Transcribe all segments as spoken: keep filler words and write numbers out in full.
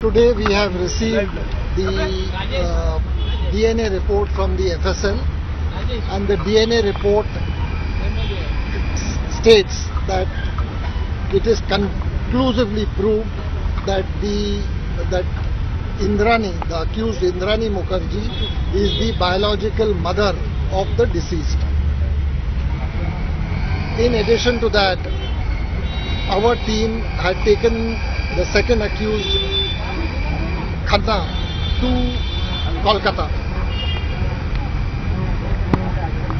Today we have received the uh, D N A report from the F S L, and the D N A report states that it is conclusively proved that the that Indrani, the accused Indrani Mukherjee, is the biological mother of the deceased. In addition to that, our team had taken the second accused, Khanna, to Kolkata.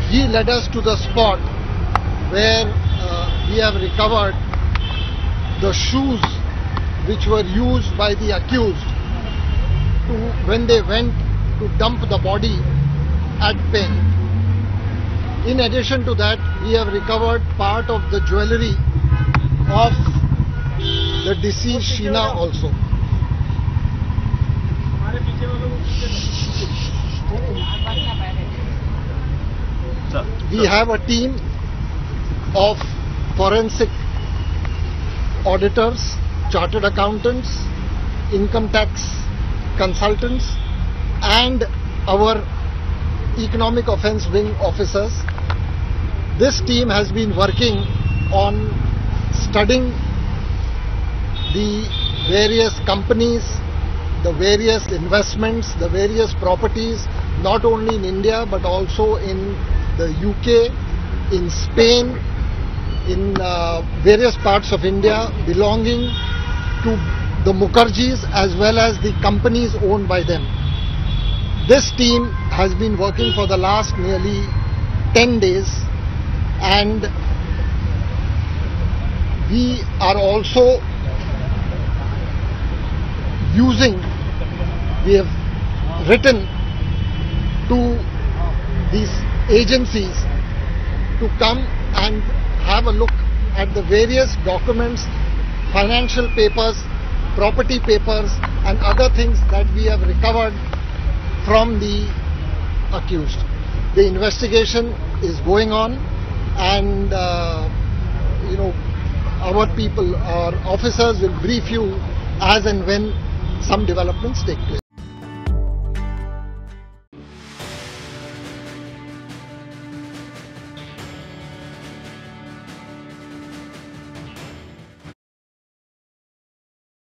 He led us to the spot where uh, we have recovered the shoes which were used by the accused to, when they went to dump the body at Pen. In addition to that, we have recovered part of the jewellery of the deceased Sheena also. We have a team of forensic auditors, chartered accountants, income tax consultants, and our economic offence wing officers. This team has been working on studying the various companies, the various investments, the various properties, not only in India but also in the U K, in Spain, in uh, various parts of India belonging to the Mukherjees as well as the companies owned by them. This team has been working for the last nearly ten days, and we are also using, we have written to these agencies to come and have a look at the various documents, financial papers, property papers, and other things that we have recovered from the accused. The investigation is going on, and uh, you know, our people, our officers will brief you as and when some developments take place.